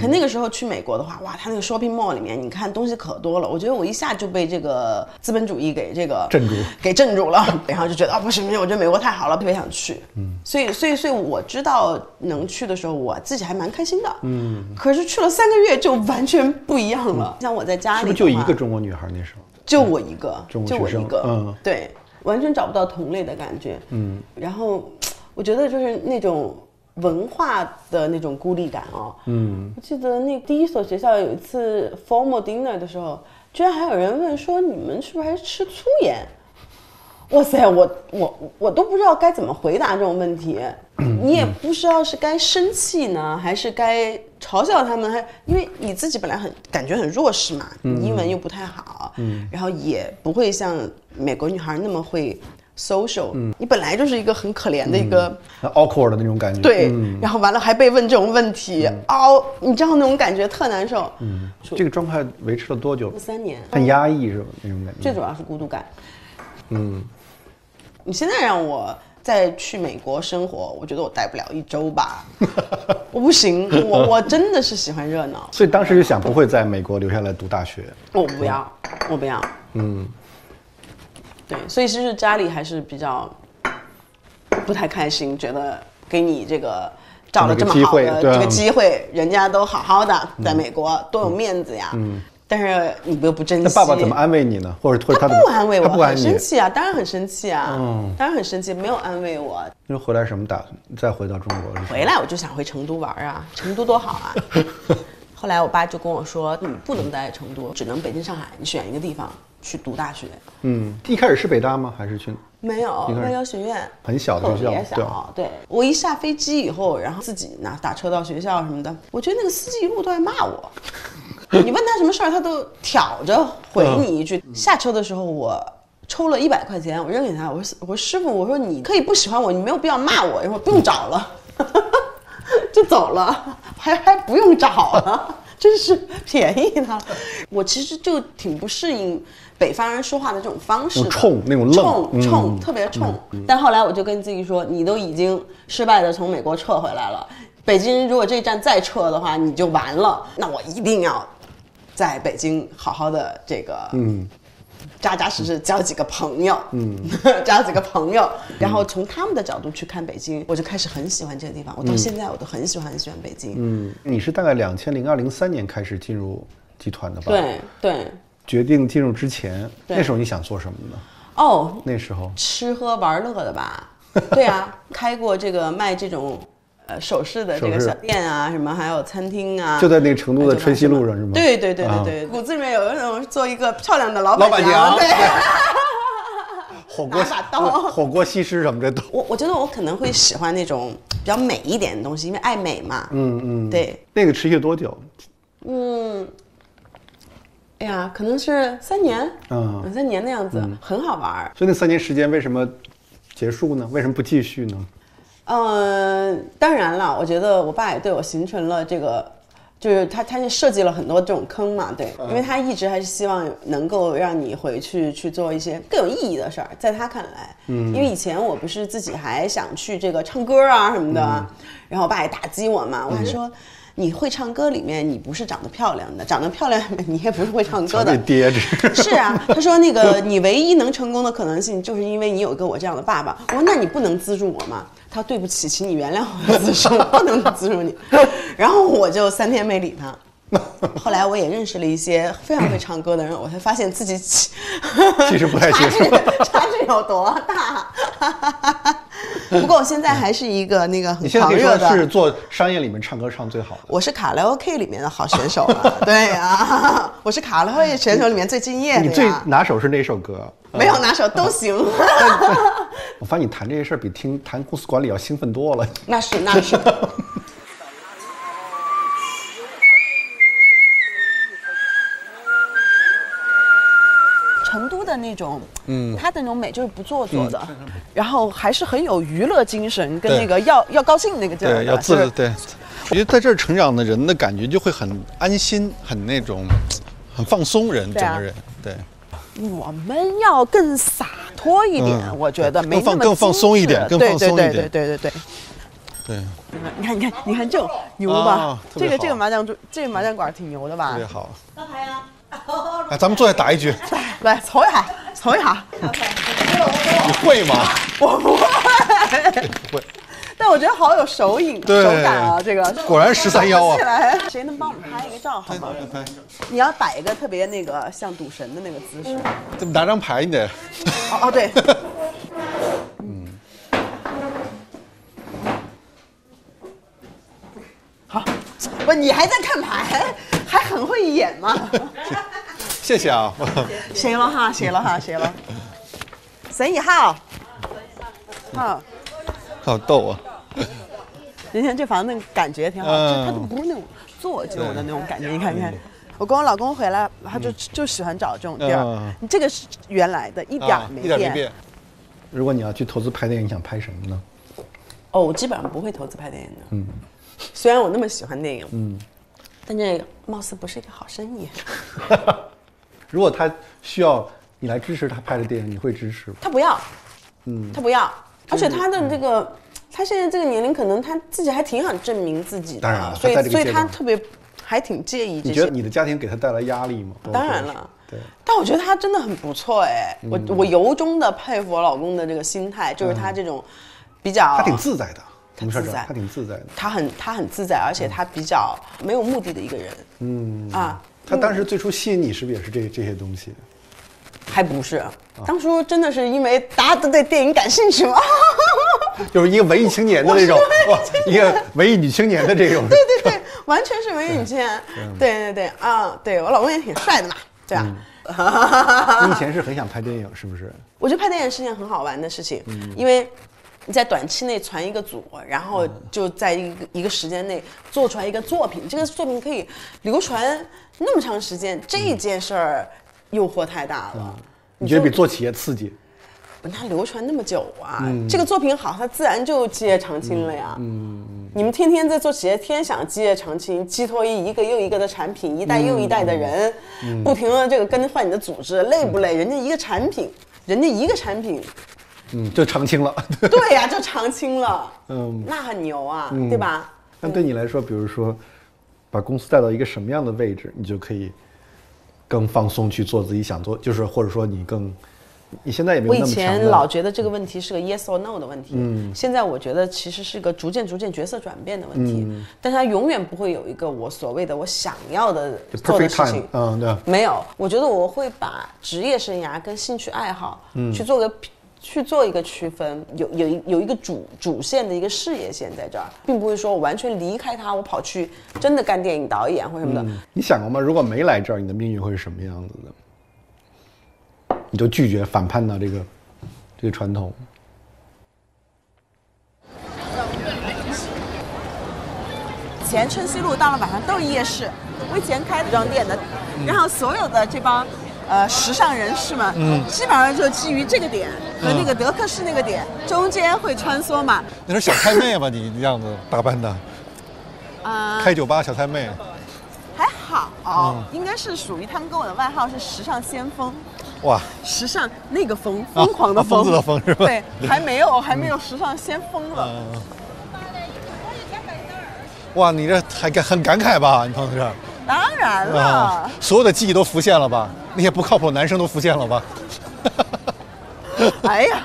可那个时候去美国的话，哇，他那个 shopping mall 里面，你看东西可多了。我觉得我一下就被这个资本主义给这个镇住了，然后就觉得啊，不行不行，我觉得美国太好了，特别想去。嗯，所以我知道能去的时候，我自己还蛮开心的。嗯，可是去了3个月就完全不一样了。像我在家里，是不是就一个中国女孩那时候？就我一个，就我一个。嗯，对，完全找不到同类的感觉。嗯，然后我觉得就是那种。 文化的那种孤立感哦，嗯，我记得那第一所学校有一次 formal dinner 的时候，居然还有人问说你们是不是还吃粗盐？哇塞，我都不知道该怎么回答这种问题，你也不知道是该生气呢，还是该嘲笑他们，还因为你自己本来感觉很弱势嘛，你英文又不太好，然后也不会像美国女孩那么会。 social， 你本来就是一个很可怜的一个 awkward 的那种感觉，对，然后完了还被问这种问题，哦，你知道那种感觉特难受。嗯，这个状态维持了多久？3年，很压抑是吧？那种感觉。最主要是孤独感。嗯，你现在让我再去美国生活，我觉得我待不了1周吧，我不行，我真的是喜欢热闹。所以当时就想不会在美国留下来读大学。我不要，我不要。嗯。 对，所以其实家里还是比较不太开心，觉得给你这个找了这么好的这个机会，人家都好好的，在美国多有面子呀。嗯，但是你又不珍惜。那爸爸怎么安慰你呢？或者他不安慰我，他不安慰你，很生气啊，当然很生气啊，当然很生气，没有安慰我。那回来什么打算？再回到中国？回来我就想回成都玩啊，成都多好啊。后来我爸就跟我说，你不能待在成都，只能北京、上海，你选一个地方。 去读大学，嗯，一开始是北大吗？还是去？没有，外交学院，很小的学校，特别小。对，我一下飞机以后，然后自己打车到学校什么的，我觉得那个司机一路都在骂我，你问他什么事儿，他都挑着回你一句。下车的时候，我抽了100块钱，我扔给他，我说师傅，我说你可以不喜欢我，你没有必要骂我，然后不用找了，就走了，还不用找了。 真是便宜他，我其实就挺不适应北方人说话的这种方式，冲那种冲，特别冲。但后来我就跟自己说，你都已经失败的从美国撤回来了，北京如果这一站再撤的话，你就完了。那我一定要在北京好好的这个，扎扎实实交几个朋友，交几个朋友，然后从他们的角度去看北京，我就开始很喜欢这个地方。我到现在我都很喜欢北京。嗯，你是大概2003年开始进入集团的吧？对。决定进入之前，那时候你想做什么呢？哦，那时候吃喝玩乐的吧？对啊，开过这个卖这种。 首饰的这个小店啊，什么还有餐厅啊，就在那个成都的春熙路上是吗？对，骨子里面有那种做一个漂亮的老板娘，对，火锅西施什么这都。我觉得我可能会喜欢那种比较美一点的东西，因为爱美嘛。对。那个持续多久？哎呀，可能是3年，2、3年的样子，很好玩。所以那3年时间为什么结束呢？为什么不继续呢？ 当然了，我觉得我爸也对我形成了这个，就是他就设计了很多这种坑嘛，对，因为他一直还是希望能够让你回去做一些更有意义的事儿，在他看来，因为以前我不是自己还想去这个唱歌啊什么的，然后我爸也打击我嘛，我还说。你会唱歌里面，你不是长得漂亮的，长得漂亮你也不是会唱歌的。爹，是啊，他说那个你唯一能成功的可能性，就是因为你有一个我这样的爸爸。我说那你不能资助我吗？他说对不起，请你原谅我的资助，我不能资助你。然后我就3天没理他。后来我也认识了一些非常会唱歌的人，我才发现自己其实不太行，差距有多大。不过我现在还是一个那个很狂热的，是做商业里面唱歌唱最好的。我是卡拉 OK 里面的好选手了，对呀，我是卡拉 OK 选手里面最敬业的。你最拿手是哪首歌？没有拿手都行。我发现你谈这些事儿比谈公司管理要兴奋多了。那是。成都的那种，它的那种美就是不做作的，然后还是很有娱乐精神，跟那个要高兴那个劲儿，对，要自律，对。我觉得在这儿成长的人的感觉就会很安心，很那种，很放松人，整个人，对。我们要更洒脱一点，我觉得没那么精致，更放松一点，对。对，你看这种牛吧，这个麻将桌，这个麻将馆挺牛的吧？特别好。打牌呀！哎，咱们坐下打一局。来，瞅一下，瞅一下。你会吗？我不会。不会。但我觉得好有手影手感啊，这个果然13幺啊！谁能帮我们拍一个照好吗？你要摆一个特别那个像赌神的那个姿势。怎么拿张牌你得？哦对。好，不，你还在看牌，还很会演嘛？谢谢啊！谁了哈？谁了哈？谁了？沈以浩。啊。好逗啊！人家这房子感觉挺好，就它都不是那种做旧的那种感觉。你看，我跟我老公回来，他就喜欢找这种地儿。你这个是原来的，一点儿没变。如果你要去投资拍电影，你想拍什么呢？哦，我基本上不会投资拍电影的。嗯。虽然我那么喜欢电影，但这个貌似不是一个好生意。如果他需要你来支持他拍的电影，你会支持吗？他不要。他不要。而且他的这个，他现在这个年龄，可能他自己还挺想证明自己的，当然了，所以他特别还挺介意这些。你觉得你的家庭给他带来压力吗？当然了，对。但我觉得他真的很不错哎，我由衷的佩服我老公的这个心态，就是他这种比较，他挺自在的，他挺自在的，他很自在，而且他比较没有目的的一个人。他当时最初吸引你是不是也是这些东西？还不是，当初真的是因为大家都对电影感兴趣嘛，就是一个文艺青年的那种，一个文艺女青年的这种，对对对，完全是文艺女青年，对对对啊，对我老公也挺帅的嘛，对吧？你以前是很想拍电影，是不是？我觉得拍电影是件很好玩的事情，因为你在短期内攒一个组，然后就在一个时间内做出来一个作品，这个作品可以流传那么长时间，这件事儿。诱惑太大了，你觉得比做企业刺激？它流传那么久啊，这个作品好，它自然就基业长青了呀。你们天天在做企业，天想基业长青，寄托于一个又一个的产品，一代又一代的人，不停的这个更换你的组织，累不累？人家一个产品，就长青了。对呀，就长青了。那很牛啊，对吧？那对你来说，比如说，把公司带到一个什么样的位置，你就可以更放松去做自己想做，就是或者说你现在也没有那么强的。我以前老觉得这个问题是个 yes or no 的问题，现在我觉得其实是个逐渐角色转变的问题，但是它永远不会有一个我所谓的我想要的做的事情，对，没有。我觉得我会把职业生涯跟兴趣爱好去做一个区分，有一个主线的一个事业线在这儿，并不会说我完全离开它，我跑去真的干电影导演或什么的。你想过吗？如果没来这儿，你的命运会是什么样子的？你就拒绝反叛到这个传统。以前春熙路到了晚上都是夜市，我以前开服装店的，然后所有的这帮。时尚人士嘛，基本上就基于这个点和那个德克士那个点中间会穿梭嘛。那是小太妹吧？你这样子打扮的，开酒吧小太妹，还好，应该是属于他们跟我的外号是时尚先锋。哇，时尚那个疯，疯狂的疯，疯子的疯是吧？对，还没有时尚先锋了。哇，你这还很感慨吧？你朋友圈。当然了，所有的记忆都浮现了吧？那些不靠谱的男生都浮现了吧？哎呀，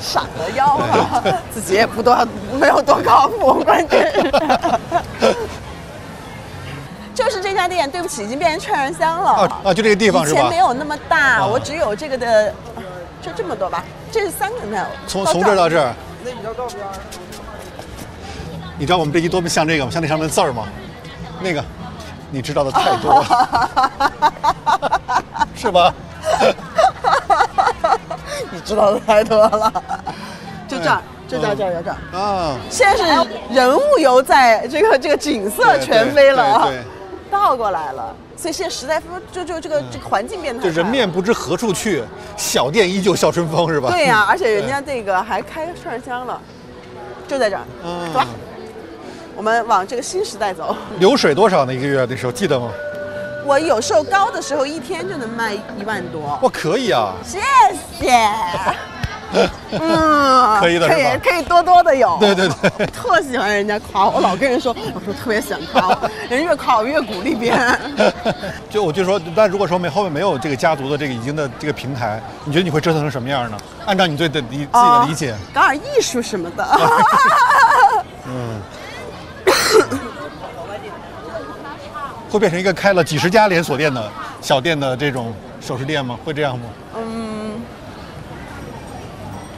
傻得要啊！自己也没有多靠谱，关键是，就是这家店，对不起，已经变成劝人香了啊！就这个地方是吧？以前没有那么大，我只有这个的，就这么多吧。这是3个呢，从这儿到这儿。那你知道到边儿？你知道我们这一多么像这个吗？像那上面字儿吗？那个，你知道的太多了，是吧？你知道的太多了，就这儿，就到这儿，就这儿啊！现在是人物游在这个景色全非了，倒过来了，所以现在时代就这个环境变态，就人面不知何处去，小店依旧笑春风，是吧？对呀，而且人家这个还开串儿香了，就在这儿，走吧。我们往这个新时代走。流水多少呢？一个月那时候记得吗？我有时候高的时候一天就能卖1万多。我可以啊。谢谢。嗯，可以的，可以多多的有。对对对，特喜欢人家夸我，我老跟人说，我说特别喜欢夸我，人越夸我越鼓励别人。就我就说，但如果说后面没有这个家族的这个已经的这个平台，你觉得你会折腾成什么样呢？按照你对自己的理解，搞点艺术什么的。嗯。会变成一个开了几十家连锁店的小店的这种首饰店吗？会这样吗？嗯，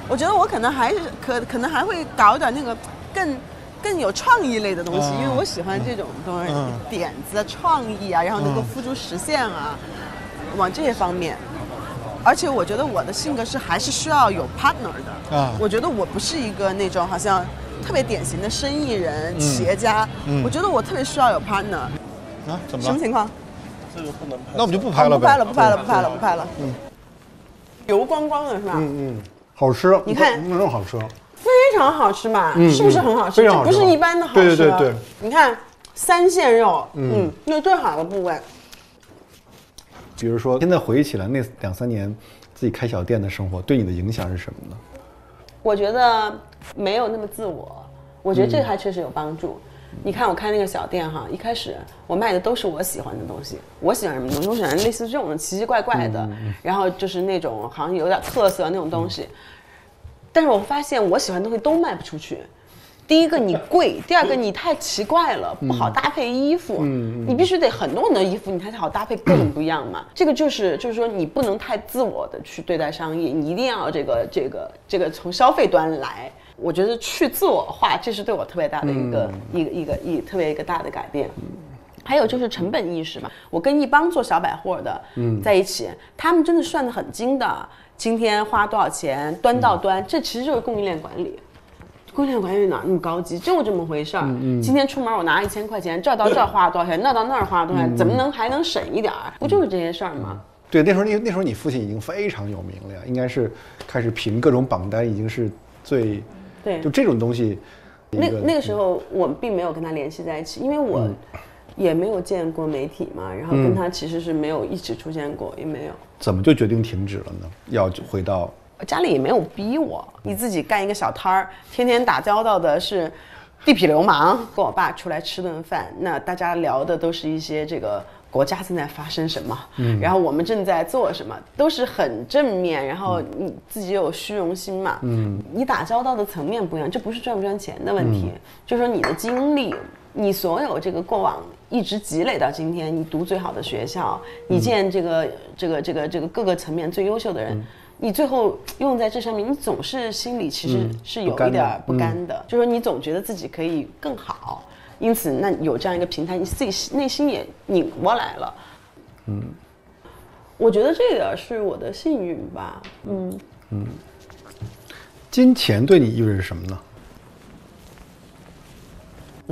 我觉得我可能还是可能还会搞点那个更有创意类的东西，因为我喜欢这种东西，点子、创意啊，然后能够付诸实现啊，往这些方面。而且我觉得我的性格是还是需要有 partner 的啊，我觉得我不是一个那种好像特别典型的生意人、企业家，我觉得我特别需要有 partner。啊，怎么了？什么情况？这个不能拍，那我们就不拍了呗。不拍了。嗯，油光光的是吧？嗯嗯，好吃。你看，那种好吃，非常好吃嘛，是不是很好吃？非常好吃，不是一般的好吃。对。你看，三线肉，那最好的部位。比如说，现在回忆起来那2、3年自己开小店的生活，对你的影响是什么呢？我觉得没有那么自我，我觉得这还确实有帮助。你看我开那个小店哈，一开始我卖的都是我喜欢的东西，我喜欢什么东西，我喜欢类似这种奇奇怪怪的，然后就是那种好像有点特色那种东西。但是我发现我喜欢的东西都卖不出去。第一个你贵，第二个你太奇怪了，不好搭配衣服。你必须得很多衣服，你才好搭配各种不一样嘛。这个就是说你不能太自我的去对待商业，你一定要这个从消费端来。我觉得去自我化，这是对我特别大的一个大的改变。还有就是成本意识嘛，我跟一帮做小百货的在一起，他们真的算得很精的，今天花多少钱，端到端，这其实就是供应链管理。供应链管理哪那么高级？就这么回事儿。今天出门我拿1000块钱，这到这花了多少钱，那到那儿花了多少钱，怎么能还能省一点儿？不就是这些事儿吗？对，那时候你父亲已经非常有名了呀，应该是开始评各种榜单，已经是最。对，就这种东西，那个时候我并没有跟他联系在一起，因为我也没有见过媒体嘛，然后跟他其实是没有一起出现过，也没有。怎么就决定停止了呢？要回到家里也没有逼我，你自己干一个小摊儿，天天打交道的是地痞流氓。跟我爸出来吃顿饭，那大家聊的都是一些这个国家正在发生什么，然后我们正在做什么，都是很正面。然后你自己有虚荣心嘛，你打交道的层面不一样，这不是赚不赚钱的问题，就是说你的经历，你所有这个过往一直积累到今天，你读最好的学校，你见这个各个层面最优秀的人，你最后用在这上面，你总是心里其实是有一点不甘的，就是说你总觉得自己可以更好。因此，那有这样一个平台，你自己内心也拧过来了。我觉得这点是我的幸运吧。金钱对你意味着什么呢？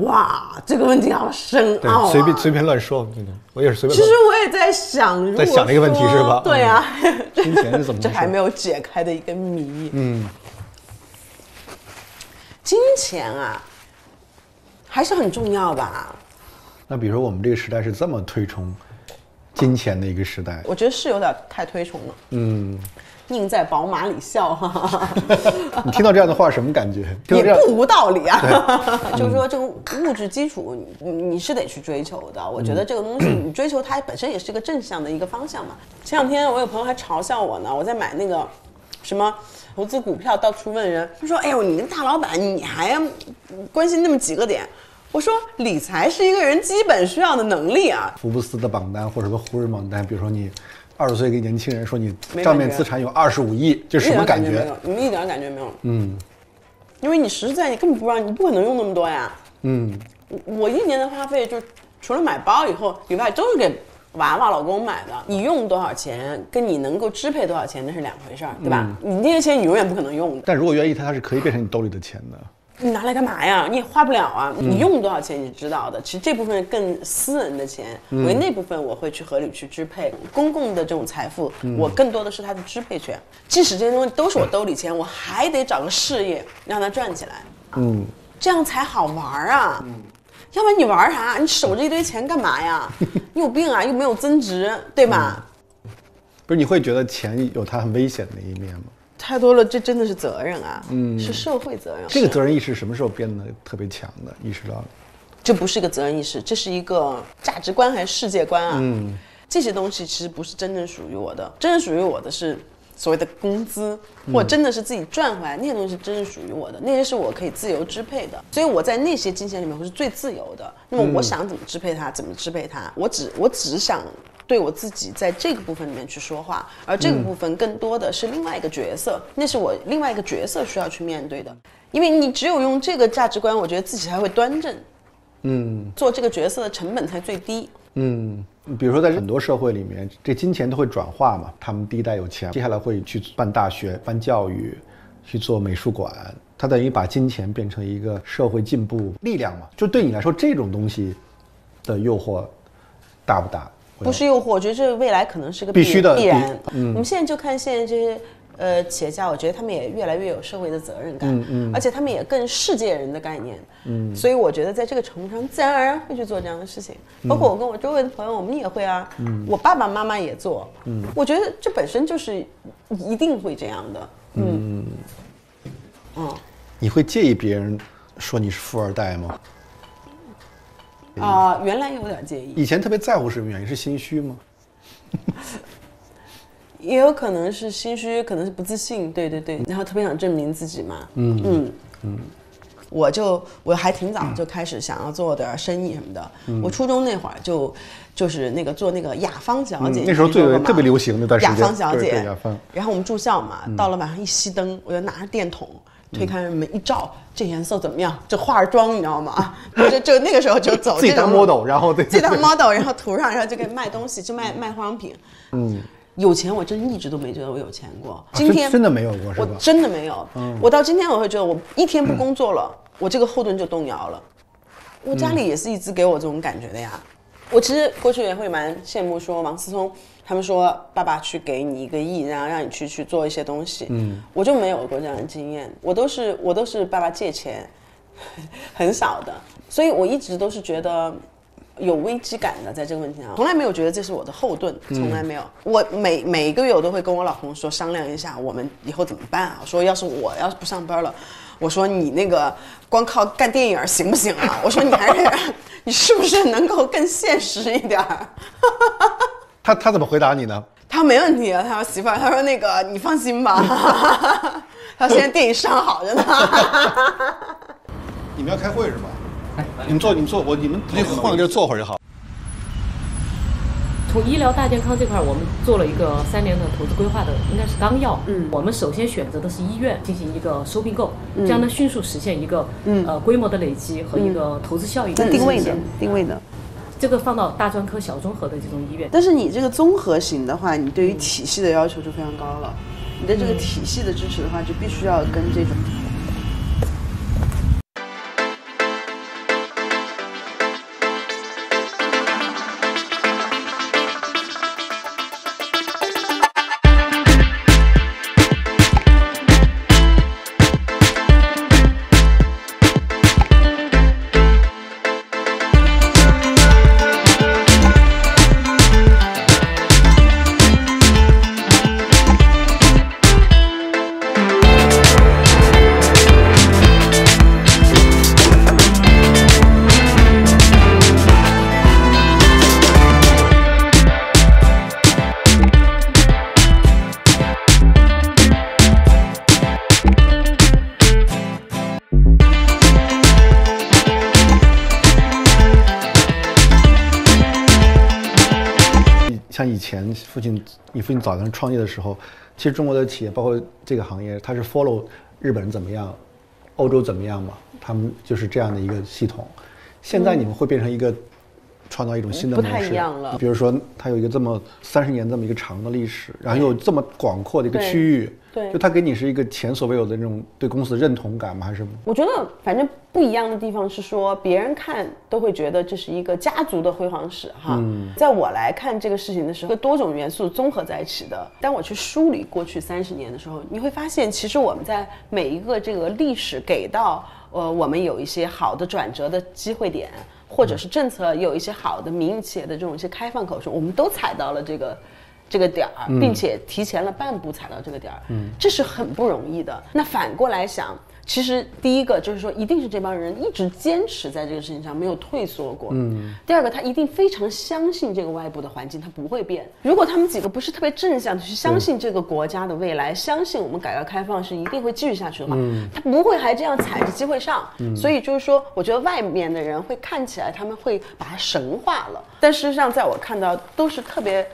哇，这个问题好深奥啊！随便乱说，我也是随便。其实我也在想，在想这个问题是吧？对啊，金钱是怎么？这还没有解开的一个谜。金钱啊。还是很重要吧。那比如说我们这个时代是这么推崇金钱的一个时代，我觉得是有点太推崇了。宁在宝马里笑，哈哈。你听到这样的话什么感觉？也不无道理啊。就是说这个物质基础你是得去追求的。我觉得这个东西你追求它本身也是个正向的一个方向嘛。前两天我有朋友还嘲笑我呢，我在买那个什么。投资股票到处问人，他说：“哎呦，你个大老板，你还关心那么几个点？”我说：“理财是一个人基本需要的能力啊。”福布斯的榜单或者什么胡人榜单，比如说你20岁一个年轻人说你账面资产有25亿，这什么感觉？你一点感觉没有。因为你实在你根本不知道，你不可能用那么多呀。我1年的花费就除了买包以外，都是给娃娃老公买的。你用多少钱跟你能够支配多少钱那是两回事儿，对吧？你那些钱你永远不可能用的，但如果愿意它是可以变成你兜里的钱的。你拿来干嘛呀？你也花不了啊。你用多少钱你知道的，其实这部分更私人的钱，我那部分我会去合理去支配。公共的这种财富，我更多的是它的支配权。即使这些东西都是我兜里钱，我还得找个事业让它赚起来，这样才好玩啊。要不然你玩啥？你守着一堆钱干嘛呀？你有病啊！又没有增值，对吧？不是，你会觉得钱有它很危险的一面吗？太多了，这真的是责任啊，嗯，是社会责任。这个责任意识什么时候变得特别强的？意识到了，这不是一个责任意识，这是一个价值观还是世界观啊？嗯，这些东西其实不是真正属于我的，真正属于我的是所谓的工资，或真的是自己赚回来，那些东西真正属于我的，那些是我可以自由支配的，所以我在那些金钱里面我是最自由的。那么我想怎么支配它，怎么支配它，我只想。对我自己在这个部分里面去说话，而这个部分更多的是另外一个角色，那是我另外一个角色需要去面对的。因为你只有用这个价值观，我觉得自己才会端正，嗯，做这个角色的成本才最低。嗯，比如说在很多社会里面，这金钱都会转化嘛，他们第一代有钱，接下来会去办大学、办教育，去做美术馆，他等于把金钱变成一个社会进步力量嘛。就对你来说，这种东西的诱惑大不大？不是诱惑，我觉得这未来可能是个必然。嗯，我们现在就看现在这些企业家，我觉得他们也越来越有社会的责任感，而且他们也更世界人的概念，所以我觉得在这个程度上，自然而然会去做这样的事情。包括我跟我周围的朋友，我们也会啊，我爸爸妈妈也做，我觉得这本身就是一定会这样的。你会介意别人说你是富二代吗？啊，原来有点介意。以前特别在乎是什么原因？是心虚吗？也有可能是心虚，可能是不自信。对对对，然后特别想证明自己嘛。我还挺早就开始想要做点生意什么的。我初中那会儿就是那个做那个雅芳小姐，那时候最特别流行的段时间。雅芳小姐，雅芳。然后我们住校嘛，到了晚上一熄灯，我就拿着电筒。推开门一照，这颜色怎么样？这化妆你知道吗？就那个时候就走自己当 model， 然后对自己当 model， 然后涂上，然后就给卖东西，就卖化妆品。有钱我真一直都没觉得我有钱过，今天真的没有过是吧？我真的没有。我到今天我会觉得我一天不工作了，我这个后盾就动摇了。我家里也是一直给我这种感觉的呀。我其实过去也会蛮羡慕说王思聪。他们说爸爸去给你1个亿，然后让你去做一些东西。我就没有过这样的经验，我都是爸爸借钱，很少的，所以我一直都是觉得有危机感的，在这个问题上，从来没有觉得这是我的后盾，从来没有。我每一个月我都会跟我老公说商量一下，我们以后怎么办啊？我说要是不上班了，我说你那个光靠干电影行不行啊？我说你是不是能够更现实一点？他怎么回答你呢？他没问题啊，他说媳妇儿，他说那个你放心吧，他说现在电影上好着呢。你们要开会是吧？你们坐，你们换个地儿坐会儿就好。从医疗大健康这块，我们做了一个3年的投资规划的，应该是纲要。我们首先选择的是医院进行一个收并购，这样呢迅速实现一个规模的累积和一个投资效益的定位的。这个放到大专科、小综合的这种医院，但是你这个综合型的话，你对于体系的要求就非常高了。你的这个体系的支持的话，就必须要跟这种。像以前你父亲早年创业的时候，其实中国的企业包括这个行业，它是 follow 日本人怎么样，欧洲怎么样嘛，他们就是这样的一个系统。现在你们会变成一个创造一种新的模式，不太一样了。比如说，它有一个这么30年这么一个长的历史，然后有这么广阔的一个区域，对，就它给你是一个前所未有的那种对公司的认同感吗？还是什么？我觉得反正不一样的地方是说，别人看都会觉得这是一个家族的辉煌史哈。在我来看这个事情的时候，多种元素综合在一起的。当我去梳理过去30年的时候，你会发现，其实我们在每一个这个历史给到我们有一些好的转折的机会点。或者是政策有一些好的民营企业的这种一些开放口数，我们都踩到了这个这个点儿，并且提前了半步踩到这个点儿，这是很不容易的。那反过来想，其实第一个就是说，一定是这帮人一直坚持在这个事情上，没有退缩过。第二个，他一定非常相信这个外部的环境，他不会变。如果他们几个不是特别正向的去相信这个国家的未来，相信我们改革开放是一定会继续下去的话，他不会还这样踩着机会上。所以就是说，我觉得外面的人会看起来他们会把它神化了，但事实上在我看到都是特别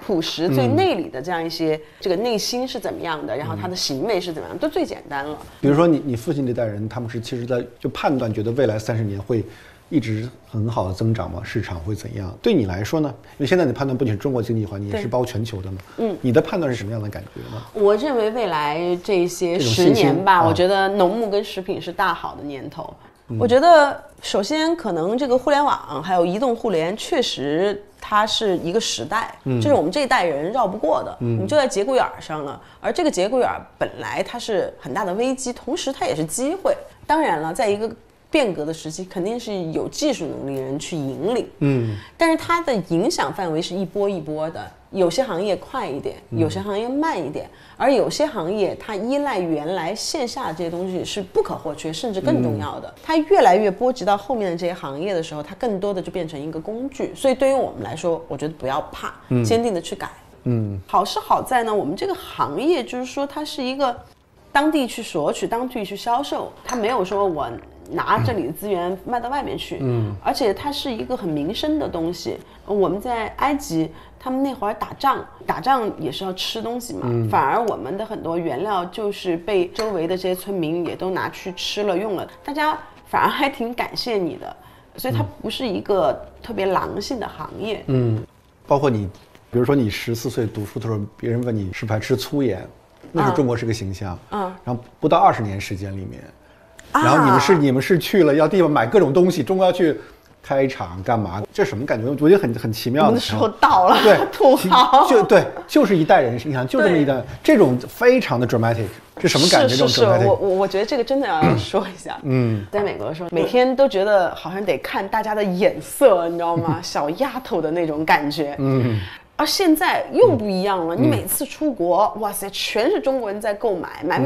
朴实最内里的这样一些，这个内心是怎么样的，然后他的行为是怎么样，都最简单了。比如说你父亲这代人，他们是其实在就判断觉得未来30年会一直很好的增长吗？市场会怎样？对你来说呢？因为现在你判断不仅是中国经济环境，也是包全球的嘛。你的判断是什么样的感觉呢？我认为未来这些10年吧，我觉得农牧跟食品是大好的年头。我觉得首先可能这个互联网还有移动互联确实它是一个时代，这是我们这一代人绕不过的，我们就在节骨眼上了。而这个节骨眼本来它是很大的危机，同时它也是机会。当然了，在一个变革的时期，肯定是有技术能力的人去引领，但是它的影响范围是一波一波的，有些行业快一点，有些行业慢一点，而有些行业它依赖原来线下这些东西是不可或缺，甚至更重要的。它越来越波及到后面的这些行业的时候，它更多的就变成一个工具。所以对于我们来说，我觉得不要怕，坚定的去改。好是好在呢，我们这个行业就是说它是一个当地去索取，当地去销售，它没有说我拿这里的资源卖到外面去，而且它是一个很民生的东西。我们在埃及，他们那会儿打仗也是要吃东西嘛，反而我们的很多原料就是被周围的这些村民也都拿去吃了用了，大家反而还挺感谢你的，所以它不是一个特别狼性的行业。包括你，比如说你14岁读书的时候，别人问你是不是还吃粗盐，那是中国是个形象。然后不到20年时间里面。然后你们是去了要地方买各种东西，中国要去开厂干嘛？这什么感觉？我觉得很奇妙的时候到了，对，土豪就是一代人，你看就这么一代，这种非常的 dramatic， 这什么感觉？这种 dramatic， 我觉得这个真的要说一下。在美国的时候，每天都觉得好像得看大家的眼色，你知道吗？小丫头的那种感觉。而现在又不一样了，你每次出国，哇塞，全是中国人在购买，买。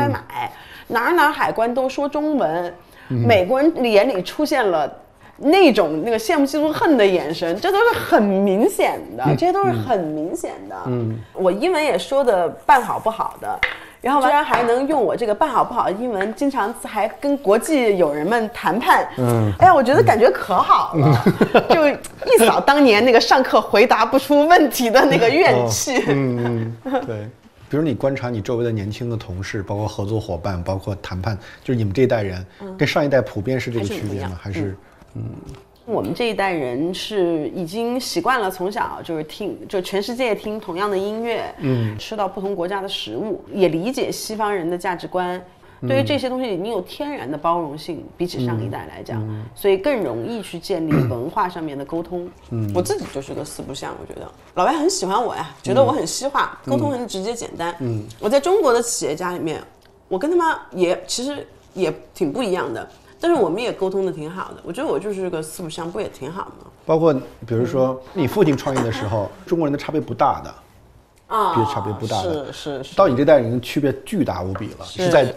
哪海关都说中文，美国人眼里出现了那种那个羡慕嫉妒恨的眼神，这些都是很明显的。我英文也说的半好不好的，然后居然还能用我这个半好不好的英文，经常还跟国际友人们谈判。哎呀，我觉得感觉可好了，就一扫当年那个上课回答不出问题的那个怨气。对。比如你观察你周围的年轻的同事，包括合作伙伴，包括谈判，就是你们这一代人跟上一代普遍是这个区别吗？还是我们这一代人是已经习惯了从小就是就全世界听同样的音乐，吃到不同国家的食物，也理解西方人的价值观。对于这些东西，你有天然的包容性，比起上一代来讲，所以更容易去建立文化上面的沟通。我自己就是个四不像，我觉得老外很喜欢我呀，觉得我很西化，沟通很直接简单。我在中国的企业家里面，我跟他们其实也挺不一样的，但是我们也沟通的挺好的。我觉得我就是个四不像，不也挺好吗？包括比如说你父亲创业的时候，中国人的差别不大的，差别不大的，是到你这代人区别巨大无比了，是在。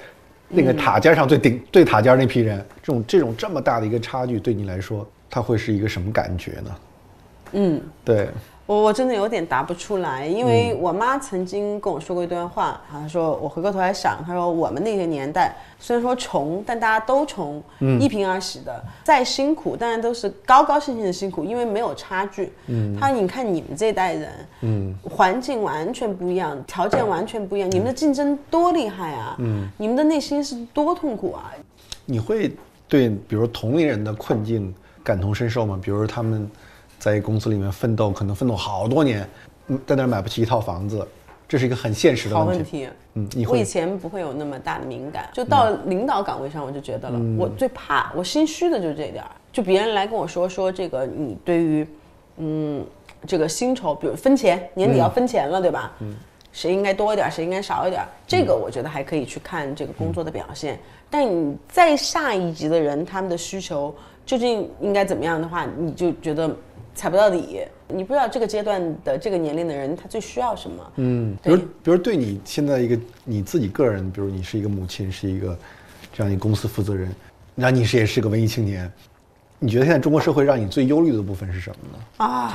那个塔尖上最塔尖那批人，这种这么大的一个差距，对你来说，它会是一个什么感觉呢？对，我真的有点答不出来，因为我妈曾经跟我说过一段话，她说我回过头来想，她说我们那个年代虽然说穷，但大家都穷，一贫二洗的，再辛苦，当然都是高高兴兴的辛苦，因为没有差距。她说你看你们这代人，环境完全不一样，条件完全不一样，你们的竞争多厉害啊！你们的内心是多痛苦啊！你会对比如同龄人的困境感同身受吗？比如他们。在公司里面奋斗，可能奋斗好多年，在那儿买不起一套房子，这是一个很现实的问题。好问题。我以前不会有那么大的敏感，就到领导岗位上我就觉得了，我最怕，我心虚的就这点儿，就别人来跟我说这个你对于，这个薪酬，比如分钱，年底要分钱了，对吧？谁应该多一点，谁应该少一点，这个我觉得还可以去看这个工作的表现。但你再下一级的人，他们的需求究竟应该怎么样的话，你就觉得。踩不到底，你不知道这个阶段的这个年龄的人他最需要什么。嗯，比如对你现在一个你自己个人，比如你是一个母亲，是一个这样一个公司负责人，那你也是个文艺青年，你觉得现在中国社会让你最忧虑的部分是什么呢？啊，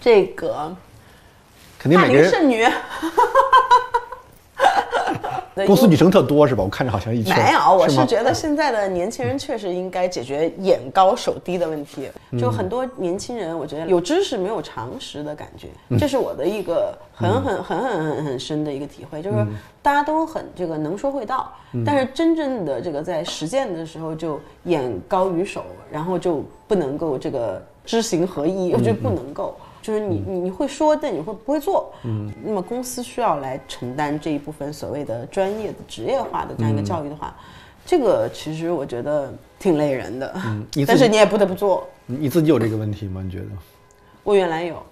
这个肯定每个人是女。公司女生特多是吧？我看着好像一圈没有，我是觉得现在的年轻人确实应该解决眼高手低的问题。就很多年轻人，我觉得有知识没有常识的感觉，这是我的一个很深的一个体会，就是大家都很这个能说会道，但是真正的这个在实践的时候就眼高于手，然后就不能够这个知行合一，我觉得不能够。就是你会说，但你会不会做？那么公司需要来承担这一部分所谓的专业的职业化的这样一个教育的话，这个其实我觉得挺累人的。但是你也不得不做。你自己有这个问题吗？你觉得？我原来有，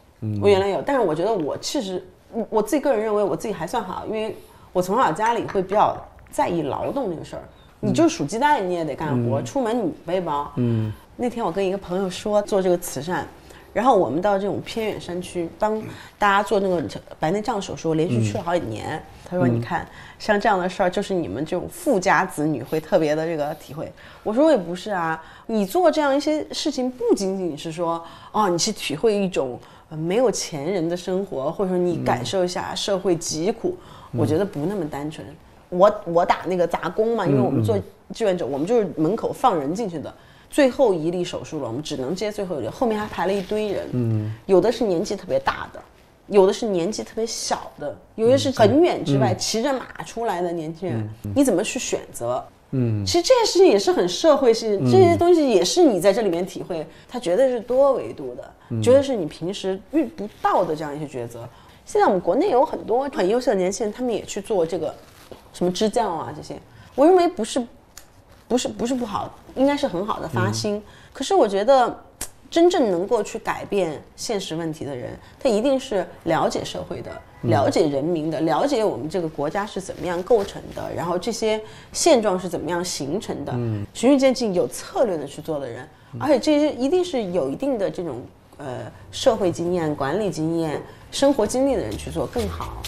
但是我觉得我其实我自己个人认为我自己还算好，因为我从小家里会比较在意劳动这个事儿。你就数鸡蛋你也得干活，出门你背包。那天我跟一个朋友说做这个慈善。然后我们到这种偏远山区帮大家做那个白内障手术，连续去了好几年。他说：“你看，像这样的事儿，就是你们这种富家子女会特别的这个体会。”我说：“也不是啊，你做这样一些事情，不仅仅是说哦，你去体会一种没有钱人的生活，或者说你感受一下社会疾苦。我觉得不那么单纯。我打那个杂工嘛，因为我们做志愿者，我们就是门口放人进去的。”最后一例手术了，我们只能接最后一例，后面还排了一堆人。有的是年纪特别大的，有的是年纪特别小的，有些是很远之外骑着马出来的年轻人。你怎么去选择？其实这些事情也是很社会性，这些东西也是你在这里面体会，它绝对是多维度的，绝对是你平时遇不到的这样一些抉择。现在我们国内有很多很优秀的年轻人，他们也去做这个什么支教啊这些，我认为不是不好，应该是很好的发心。可是我觉得，真正能够去改变现实问题的人，他一定是了解社会的，了解人民的，了解我们这个国家是怎么样构成的，然后这些现状是怎么样形成的，循序渐进、有策略的去做的人。而且这些一定是有一定的这种社会经验、管理经验、生活经历的人去做更好。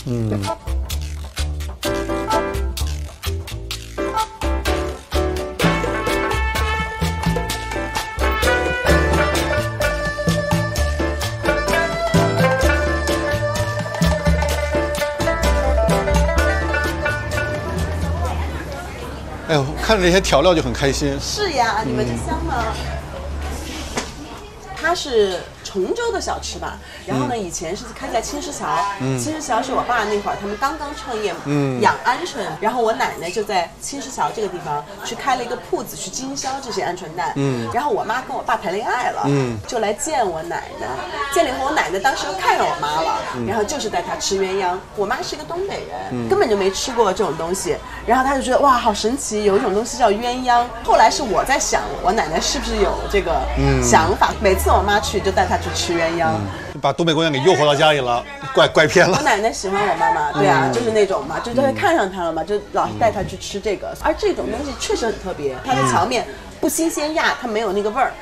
哎呦，看着这些调料就很开心。是呀，你们这香吗？它是崇州的小吃吧？然后呢，以前是开在青石桥，青石桥是我爸那会儿他们刚刚创业，养鹌鹑，然后我奶奶就在青石桥这个地方去开了一个铺子，去经销这些鹌鹑蛋。然后我妈跟我爸谈恋爱了，就来见我奶奶。见了以后，我奶奶当时又看上我妈了，然后就是带她吃鸳鸯。我妈是一个东北人，根本就没吃过这种东西，然后她就觉得哇，好神奇，有一种东西叫鸳鸯。后来是我在想，我奶奶是不是有这个想法？每次我妈去就带她去吃鸳鸯，把东北姑娘给诱惑到家里了，怪偏了。我奶奶喜欢我妈妈，对啊，就是那种嘛，就她看上她了嘛，就老是带她去吃这个。而这种东西确实很特别，它的墙面不新鲜呀，它没有那个味儿，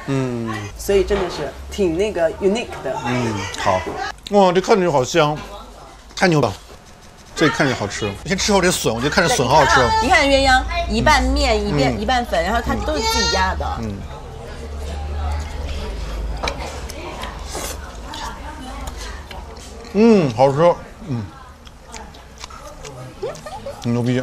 所以真的是挺那个 unique 的。好，哇，这看着就好香，太牛了，这看着好吃。先吃口这笋，我觉得看着笋好好吃。你看鸳鸯，一半面一半粉，然后它都是自己压的。好吃，牛逼。